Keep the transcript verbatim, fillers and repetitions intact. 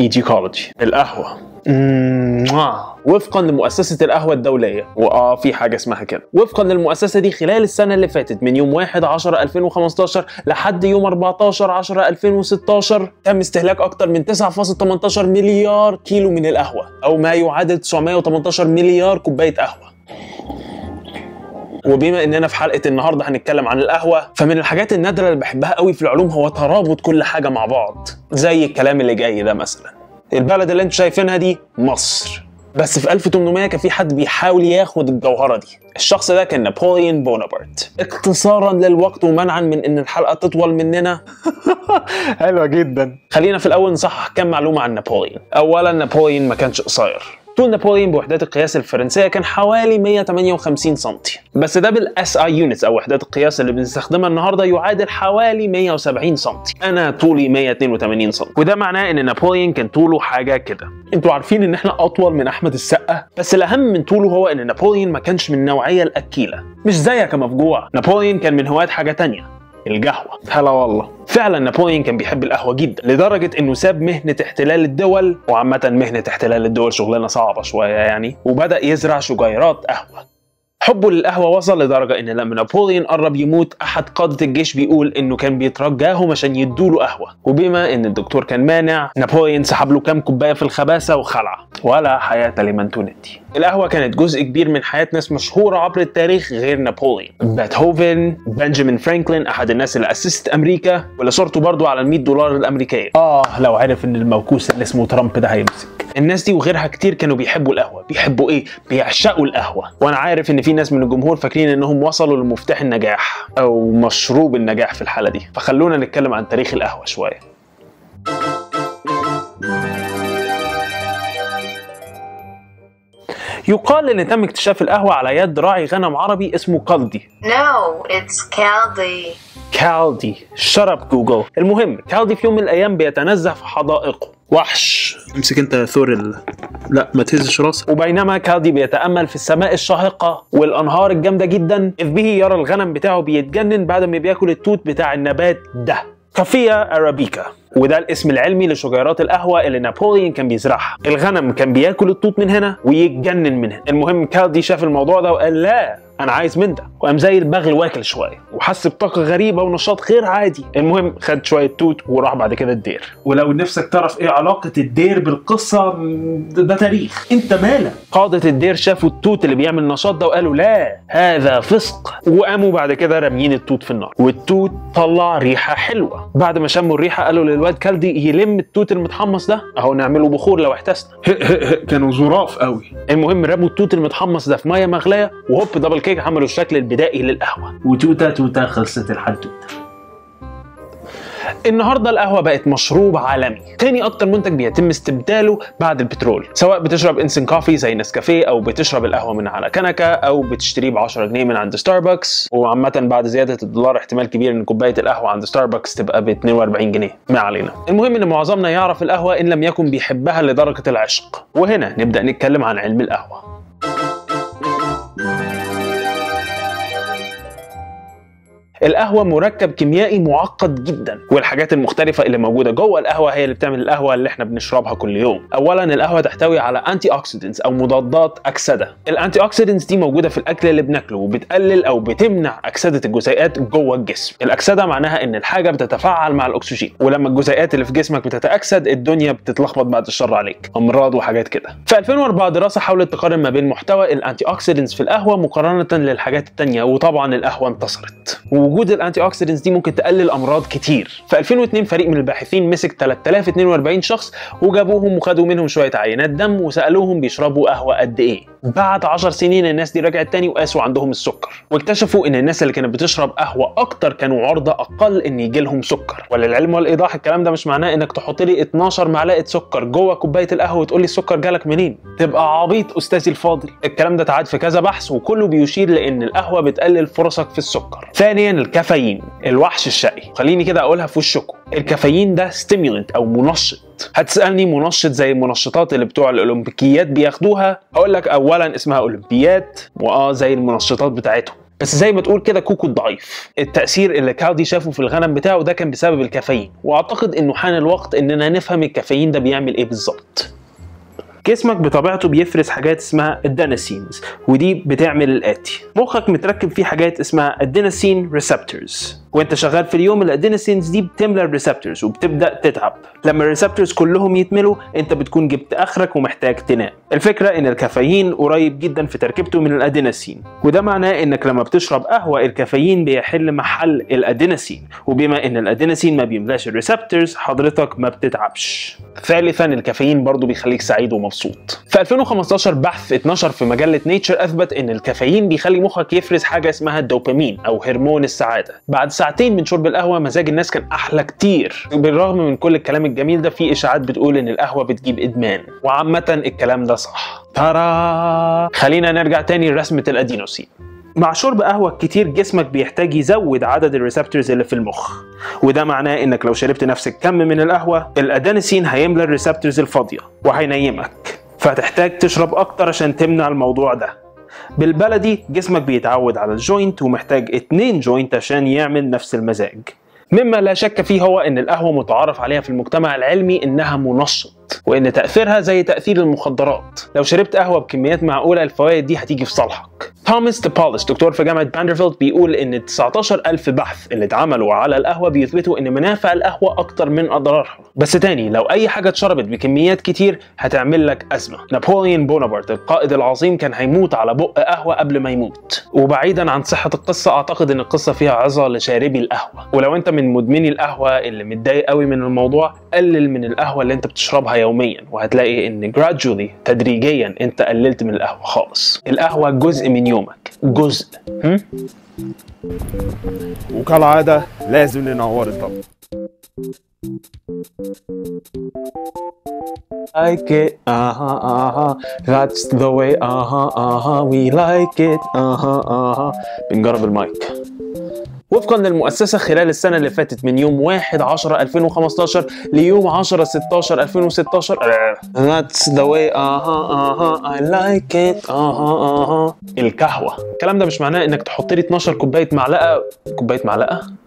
إيدي كارتي القهوة وفقا لمؤسسة القهوة الدولية، وآه في حاجة اسمها كده. وفقا للمؤسسة دي خلال السنة اللي فاتت من يوم واحد عشرة ألفين وخمستاشر لحد يوم أربعتاشر عشرة ألفين وستاشر تم استهلاك أكتر من تسعة فاصلة تمنتاشر مليار كيلو من القهوة، أو ما يعادل تسعمية وتمنتاشر مليار كوباية قهوة. وبما اننا في حلقه النهارده هنتكلم عن القهوه، فمن الحاجات النادره اللي بحبها قوي في العلوم هو ترابط كل حاجه مع بعض، زي الكلام اللي جاي ده. مثلا البلد اللي انتوا شايفينها دي مصر، بس في ألف وتمنمية كان في حد بيحاول ياخد الجوهره دي. الشخص ده كان نابليون بونابرت. اختصارا للوقت ومنعا من ان الحلقه تطول مننا حلوه جدا، خلينا في الاول نصحح كام معلومه عن نابليون. اولا، نابليون ما كانش قصير. طول نابليون بوحدات القياس الفرنسية كان حوالي مية وتمانية وخمسين سنتي، بس ده بالاس اي يونتس او وحدات القياس اللي بنستخدمها النهارده يعادل حوالي مية وسبعين سنتي. انا طولي مية واتنين وتمانين سنتي، وده معناه ان نابليون كان طوله حاجه كده. انتوا عارفين ان احنا اطول من احمد السقا، بس الاهم من طوله هو ان نابليون ما كانش من النوعيه الاكيله، مش زيك يا مفجوع. نابليون كان من هواة حاجه تانية، القهوة. هلا والله. فعلا نابليون كان بيحب القهوة جدا، لدرجة انه ساب مهنة احتلال الدول، وعامة مهنة احتلال الدول شغلانة صعبة شوية يعني، وبدأ يزرع شجيرات قهوة. حبه للقهوة وصل لدرجة ان لما نابليون قرب يموت احد قادة الجيش بيقول انه كان بيترجاهم عشان يدوله قهوة، وبما ان الدكتور كان مانع نابليون سحب له كام كوباية في الخباثة وخلع. ولا حياة لمن تنادي. القهوة كانت جزء كبير من حياة ناس مشهورة عبر التاريخ غير نابليون. بيتهوفن، بنجامين فرانكلين، أحد الناس اللي أسست أمريكا واللي صورته برضو على المية دولار الأمريكية. آه لو عرف إن الموكوس اللي اسمه ترامب ده هيمسك. الناس دي وغيرها كتير كانوا بيحبوا القهوة. بيحبوا إيه؟ بيعشقوا القهوة. وأنا عارف إن في ناس من الجمهور فاكرين إنهم وصلوا لمفتاح النجاح أو مشروب النجاح في الحالة دي، فخلونا نتكلم عن تاريخ القهوة شوية. يقال ان تم اكتشاف القهوه على يد راعي غنم عربي اسمه كالدي. No, it's Caldi. كالدي، شرب جوجل. المهم كالدي في يوم من الايام بيتنزه في حدائقه. وحش امسك انت يا ثور ال... لا ما تهزش راسك. وبينما كالدي بيتامل في السماء الشاهقه والانهار الجامده جدا، اذ به يرى الغنم بتاعه بيتجنن بعد ما بياكل التوت بتاع النبات ده، كافيا ارابيكا، وده الاسم العلمي لشجيرات القهوه اللي نابليون كان بيزرعها. الغنم كان بياكل التوت من هنا ويتجنن من هنا. المهم كالدي شاف الموضوع ده وقال لا انا عايز من ده، وقام زي البغل واكل شويه وحس بطاقه غريبه ونشاط غير عادي. المهم خد شويه توت وراح بعد كده الدير. ولو نفسك تعرف ايه علاقه الدير بالقصه، ده تاريخ. انت مالك؟ قاده الدير شافوا التوت اللي بيعمل نشاط ده وقالوا لا هذا فسق، وقاموا بعد كده راميين التوت في النار. والتوت طلع ريحه حلوه. بعد ما شموا الريحه قالوا الواد كالدي يلم التوت المتحمص ده، اهو نعمله بخور لو احتسنا. كانوا ظراف قوي. المهم رموا التوت المتحمص ده في ميه مغليه، وهوب دبل كيك عملوا الشكل البدائي للقهوه، وتوته توته خلصت الحدوته. النهارده القهوه بقت مشروب عالمي، تاني اكتر منتج بيتم استبداله بعد البترول، سواء بتشرب انسن كوفي زي نسكافيه، او بتشرب القهوه من على كنكه، او بتشتريه ب عشرة جنيه من عند ستاربكس. وعامه بعد زياده الدولار احتمال كبير ان كوبايه القهوه عند ستاربكس تبقى ب اتنين واربعين جنيه. ما علينا. المهم ان معظمنا يعرف القهوه ان لم يكن بيحبها لدرجه العشق، وهنا نبدا نتكلم عن علم القهوه. القهوة مركب كيميائي معقد جدا، والحاجات المختلفة اللي موجودة جوه القهوة هي اللي بتعمل القهوة اللي احنا بنشربها كل يوم. أولا، القهوة تحتوي على أنتي أوكسيدنتس أو مضادات أكسدة. الأنتي أوكسيدنتس دي موجودة في الأكل اللي بناكله، وبتقلل أو بتمنع أكسدة الجزيئات جوه الجسم. الأكسدة معناها إن الحاجة بتتفاعل مع الأكسجين، ولما الجزيئات اللي في جسمك بتتأكسد الدنيا بتتلخبط بعد الشر عليك، أمراض وحاجات كده. في ألفين واربعة دراسة حاولت تقارن ما بين محتوى الأنتي أوكسيدنتس في القهوة مقارنة للحاجات التانية، وطبعا القهوة انتصرت. وجود الانتي اوكسيدنتس دي ممكن تقلل امراض كتير. في ألفين واتنين فريق من الباحثين مسك تلاتة آلاف واتنين واربعين شخص وجابوهم وخدوا منهم شويه عينات دم وسالوهم بيشربوا قهوه قد ايه. بعد عشر سنين الناس دي رجعت تاني وقاسوا عندهم السكر، واكتشفوا ان الناس اللي كانت بتشرب قهوه اكتر كانوا عرضه اقل ان يجي لهم سكر. وللعلم والايضاح الكلام ده مش معناه انك تحط لي اتناشر معلقه سكر جوه كوبايه القهوه وتقول لي السكر جالك منين، تبقى عبيط استاذي الفاضل. الكلام ده اتعاد في كذا بحث وكله بيشير لان القهوه بتقلل فرصك في السكر. ثانيا، الكافيين الوحش الشقي. خليني كده اقولها في وشكم، الكافيين ده ستيمولنت او منشط. هتسالني منشط زي المنشطات اللي بتوع الاولمبيكيات بياخدوها؟ هقول لك اولا اسمها اولمبيات واه زي المنشطات بتاعتهم، بس زي ما تقول كده كوكو الضعيف. التأثير اللي كالدي شافه في الغنم بتاعه ده كان بسبب الكافيين، واعتقد انه حان الوقت اننا نفهم الكافيين ده بيعمل ايه بالظبط. جسمك بطبيعته بيفرز حاجات اسمها الدينيسينز، ودي بتعمل الآتي. مخك متركب فيه حاجات اسمها الدينيسين ريسبتورز، وانت شغال في اليوم الادينيسينز دي بتملى الريسبتورز وبتبدا تتعب. لما الريسبتورز كلهم يتملوا انت بتكون جبت اخرك ومحتاج تنام. الفكره ان الكافيين قريب جدا في تركيبته من الادينيسين، وده معناه انك لما بتشرب قهوه الكافيين بيحل محل الادينيسين، وبما ان الادينيسين ما بيملاش الريسبتورز حضرتك ما بتتعبش. ثالثا الكافيين برضو بيخليك سعيد ومبسوط. في ألفين وخمستاشر بحث اتنشر في مجله نيتشر اثبت ان الكافيين بيخلي مخك يفرز حاجه اسمها الدوبامين او هرمون السعاده. بعد ساعتين من شرب القهوه مزاج الناس كان احلى كتير. بالرغم من كل الكلام الجميل ده في اشاعات بتقول ان القهوه بتجيب ادمان، وعامه الكلام ده صح. ترى خلينا نرجع تاني لرسمه الادينوسين. مع شرب قهوه كتير جسمك بيحتاج يزود عدد الريسبتورز اللي في المخ، وده معناه انك لو شربت نفس الكم من القهوه الادينوسين هيملى الريسبتورز الفاضيه وهينيمك، فهتحتاج تشرب اكتر عشان تمنع الموضوع ده. بالبلدي جسمك بيتعود على الجوينت ومحتاج اتنين جوينت عشان يعمل نفس المزاج. مما لا شك فيه هو ان القهوه متعارف عليها في المجتمع العلمي انها منشط، وان تاثيرها زي تاثير المخدرات، لو شربت قهوه بكميات معقوله الفوائد دي هتيجي في صالحك. توماس تباليس دكتور في جامعه فاندربيلت بيقول ان تسعتاشر ألف بحث اللي اتعملوا على القهوه بيثبتوا ان منافع القهوه اكتر من اضرارها، بس تاني لو اي حاجه اتشربت بكميات كتير هتعمل لك ازمه. نابليون بونابرت القائد العظيم كان هيموت على بق قهوه قبل ما يموت. وبعيدا عن صحه القصه اعتقد ان القصه فيها عظه لشاربي القهوه، ولو انت من مدمني القهوه اللي متضايق قوي من الموضوع قلل من القهوه اللي انت بتشربها يوميا، وهتلاقي ان gradually تدريجيا انت قللت من القهوه خالص. القهوه جزء من يومك، جزء. هم؟ وكالعاده لازم ننور الضبط. Like it, uh-huh, uh-huh. That's the way, uh-huh, uh-huh. We like it, uh-huh, uh-huh. بنجرب المايك. وفقا للمؤسسة خلال السنة اللي فاتت من يوم واحد عشرة ألفين وخمستاشر ليوم عشرة ستاشر ألفين وستاشر That's the way اها اها I like it اها اها الكهوة. الكلام ده مش معناه انك تحط لي اتناشر كوباية معلقة كوباية معلقة